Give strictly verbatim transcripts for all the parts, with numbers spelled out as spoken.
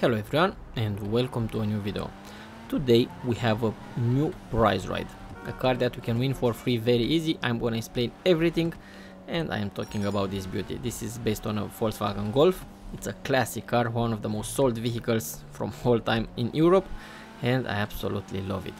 Hello everyone and welcome to a new video. Today we have a new prize ride, a car that you can win for free very easy. I'm gonna explain everything and I am talking about this beauty. This is based on a Volkswagen Golf. It's a classic car, one of the most sold vehicles from all time in Europe, and I absolutely love it.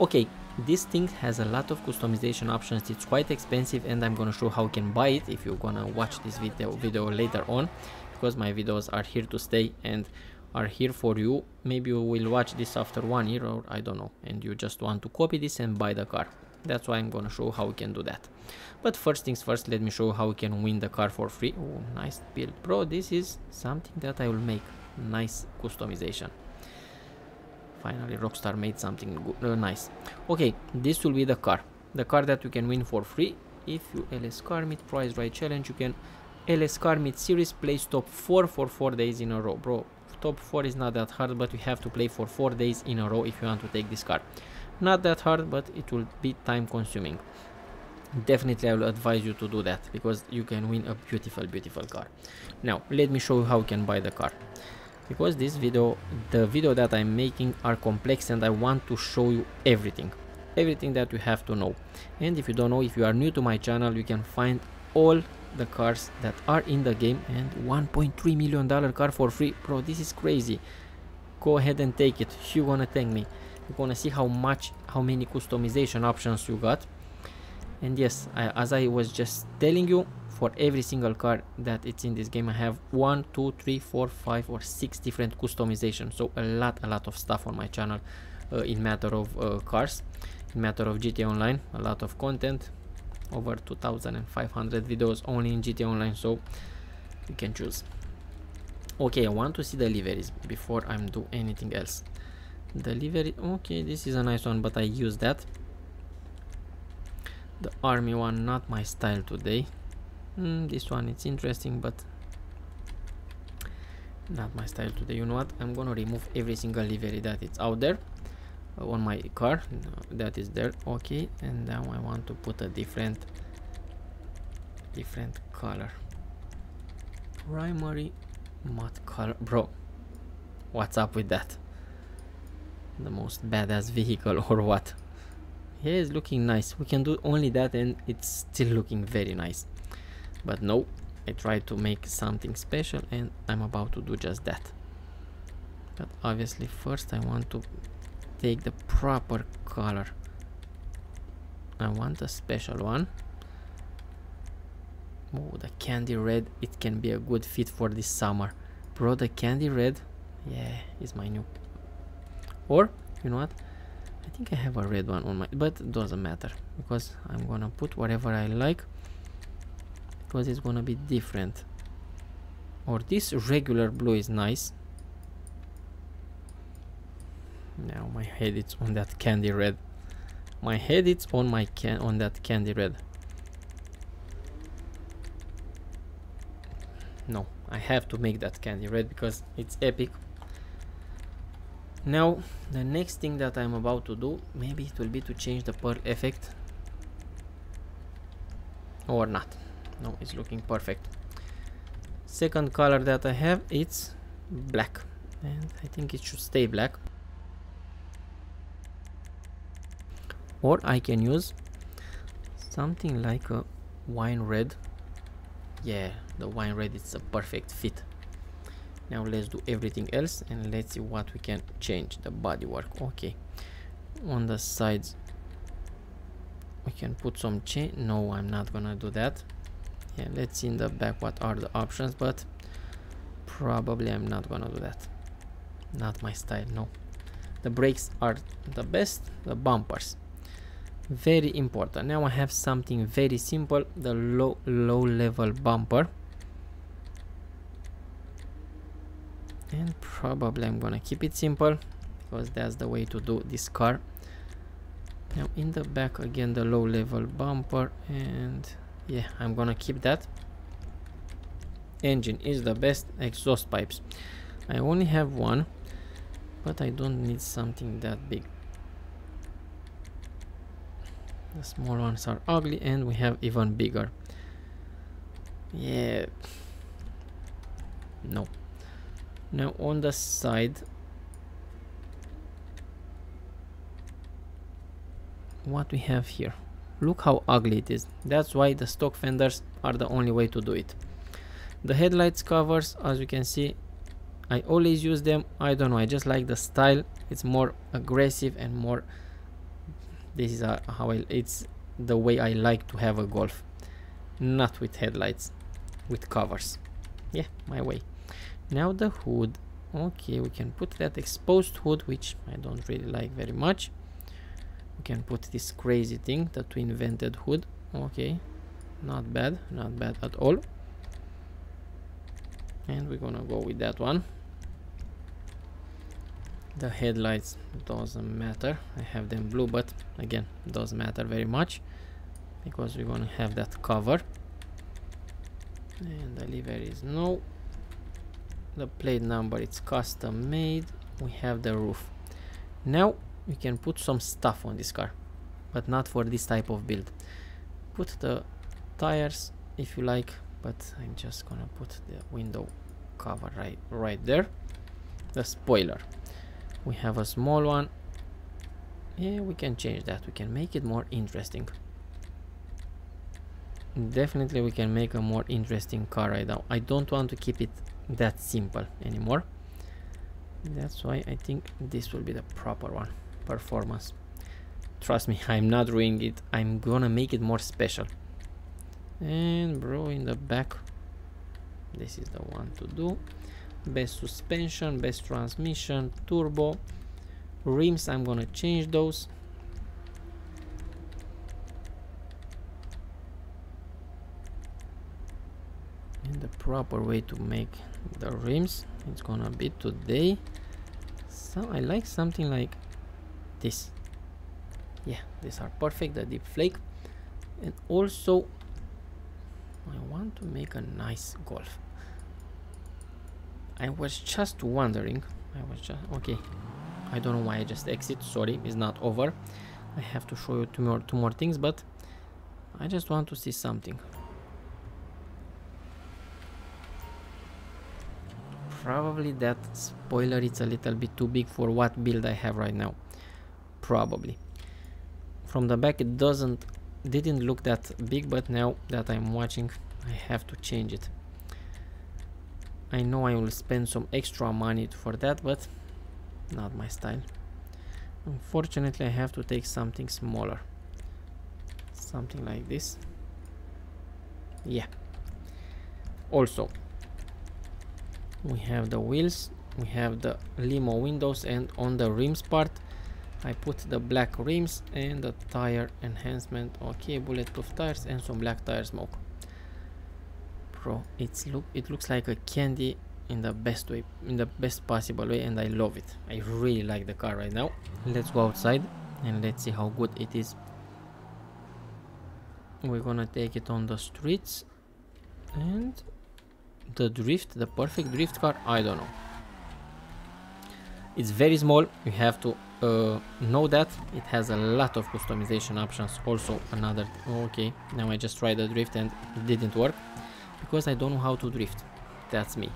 Okay, this thing has a lot of customization options. It's quite expensive and I'm gonna show how you can buy it if you're gonna watch this video video later on, because my videos are here to stay and are here for you. Maybe you will watch this after one year or I don't know, and you just want to copy this and buy the car. That's why I'm gonna show how we can do that. But first things first, let me show how we can win the car for free. Oh, nice build, bro. This is something that I will make. Nice customization. Finally Rockstar made something good, uh, nice. Okay, this will be the car. The car that you can win for free if you L S Car Meet Prize Ride Challenge. You can L S Car Meet Series, plays top four for four days in a row. Bro, top four is not that hard, but you have to play for four days in a row if you want to take this car. Not that hard, but it will be time consuming. Definitely I will advise you to do that, because you can win a beautiful beautiful car. Now let me show you how you can buy the car, because this video the video that I'm making are complex and I want to show you everything everything that you have to know. And if you don't know, if you are new to my channel, you can find all the cars that are in the game, and one point three million dollar car for free. Bro, this is crazy. Go ahead and take it. You gonna thank me. You gonna see how much how many customization options you got. And yes, I, as I was just telling you, for every single car that it's in this game, I have one two three four five or six different customizations. So a lot a lot of stuff on my channel uh, in matter of uh, cars, in matter of G T A Online. A lot of content, over two thousand five hundred videos only in G T A Online, so you can choose. Okay, I want to see the liveries before I do anything else. The livery, okay, this is a nice one, but I use that. The army one, not my style today. Mm, this one, it's interesting, but not my style today. You know what, I'm gonna remove every single livery that it's out there on my car that is there. Okay, and now I want to put a different different color, primary mud color. Bro, what's up with that? The most badass vehicle or what? Yeah, it's looking nice. We can do only that and it's still looking very nice. But no, I tried to make something special and I'm about to do just that. But obviously first I want to take the proper color. I want a special one. Oh, the candy red, it can be a good fit for this summer. Bro, the candy red, yeah, is my new. Or you know what, I think I have a red one on my, but it doesn't matter, because I'm gonna put whatever I like, because it's gonna be different. Or this regular blue is nice. Now my head it's on that candy red. My head it's on my can on that candy red. No, I have to make that candy red because it's epic. Now the next thing that I'm about to do, maybe it will be to change the pearl effect or not. No, it's looking perfect. Second color that I have, it's black, and I think it should stay black. Or I can use something like a wine red. Yeah, the wine red is a perfect fit. Now let's do everything else and let's see what we can change. The bodywork, okay. On the sides we can put some chain. No, I'm not gonna do that. Yeah, let's see in the back what are the options, but probably I'm not gonna do that. Not my style, no. The brakes are the best, the bumpers. Very important. Now I have something very simple, the low low level bumper, and probably I'm gonna keep it simple because that's the way to do this car. Now in the back again the low level bumper, and yeah, I'm gonna keep that. Engine is the best. Exhaust pipes, I only have one, but I don't need something that big. The small ones are ugly and we have even bigger. Yeah, no, Now on the side, what we have here, look how ugly it is. That's why the stock fenders are the only way to do it. The headlights covers, as you can see, I always use them. I don't know, I just like the style. It's more aggressive and more, this is a, how I, it's the way I like to have a Golf, not with headlights, with covers. Yeah, my way. Now the hood, okay, we can put that exposed hood, which I don't really like very much. We can put this crazy thing that we invented, hood. Okay, not bad, not bad at all. And we're gonna go with that one. The headlights doesn't matter, I have them blue, but again doesn't matter very much because we're gonna have that cover. And the lever is no, the plate number, it's custom made. We have the roof. Now we can put some stuff on this car, but not for this type of build. Put the tires if you like, but I'm just gonna put the window cover right right there. The spoiler, we have a small one. Yeah, we can change that, we can make it more interesting. Definitely we can make a more interesting car right now. I don't want to keep it that simple anymore. That's why I think this will be the proper one. Performance, trust me, I'm not ruining it, I'm gonna make it more special. And bro, in the back, this is the one to do. Best suspension, best transmission, turbo, rims, I'm gonna change those. And the proper way to make the rims, it's gonna be today. So I like something like this. Yeah, these are perfect, the deep flake. And also I want to make a nice Golf. I was just wondering, I was just, okay, I don't know why I just exit, sorry, it's not over. I have to show you two more, two more things, but I just want to see something. Probably that spoiler, it's a little bit too big for what build I have right now, probably. From the back it doesn't, didn't look that big, but now that I'm watching I have to change it. I know I will spend some extra money for that, but not my style. Unfortunately I have to take something smaller, something like this. Yeah, also we have the wheels, we have the limo windows, and on the rims part I put the black rims and the tire enhancement. Okay, bulletproof tires and some black tire smoke. Bro, it's look, it looks like a candy in the best way, in the best possible way, and I love it. I really like the car right now. Let's go outside and let's see how good it is. We're gonna take it on the streets. And the drift, the perfect drift car, I don't know. It's very small, you have to uh, know that. It has a lot of customization options. Also another, okay, now I just tried the drift and it didn't work because I don't know how to drift, that's me.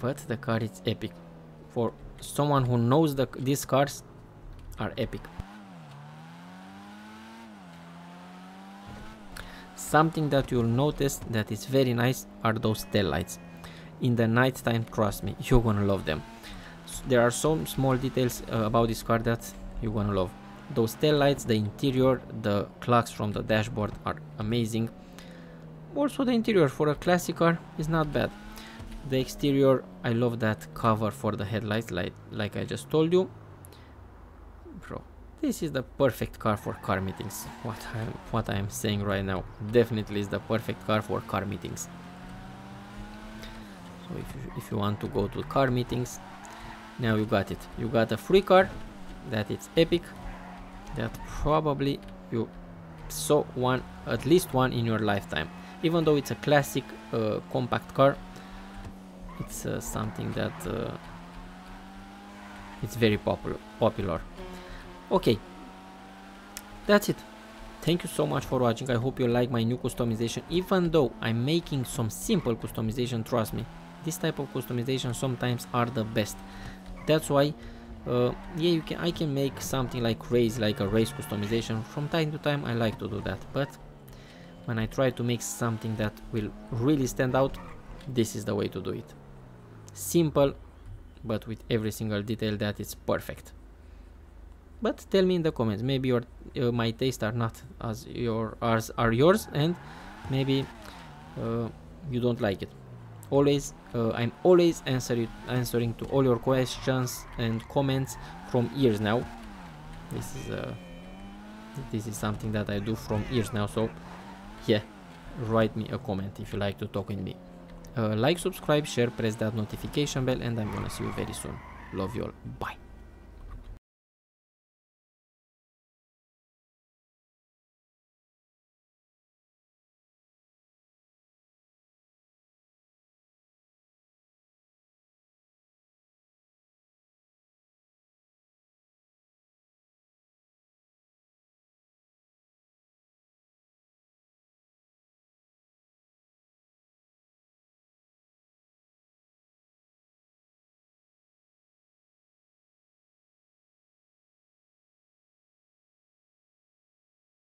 But the car is epic. For someone who knows the, these cars are epic. Something that you'll notice that is very nice are those taillights. In the night time, trust me, you're gonna love them. There are some small details uh, about this car that you're gonna love. Those taillights, the interior, the clocks from the dashboard are amazing. Also the interior for a classic car is not bad. The exterior, I love that cover for the headlights, like, like I just told you. Bro, this is the perfect car for car meetings. What I'm, what I'm saying right now definitely is the perfect car for car meetings. So if you, if you want to go to car meetings, now you got it. You got a free car that it's epic, that probably you saw one, at least one in your lifetime. Even though it's a classic uh, compact car, it's uh, something that uh, it's very popular popular. Okay, that's it. Thank you so much for watching. I hope you like my new customization. Even though I'm making some simple customization, trust me, this type of customization sometimes are the best. That's why uh, yeah, you can I can make something like race, like a race customization from time to time. I like to do that, but when I try to make something that will really stand out, this is the way to do it. Simple, but with every single detail that is perfect. But tell me in the comments, maybe your uh, my tastes are not as your ours are yours, and maybe uh, you don't like it. Always, uh, I'm always answering answering to all your questions and comments from years now. This is uh, this is something that I do from years now, so. Yeah, write me a comment if you like to talk with me. Uh, like, subscribe, share, press that notification bell, and I'm gonna see you very soon. Love you all. Bye.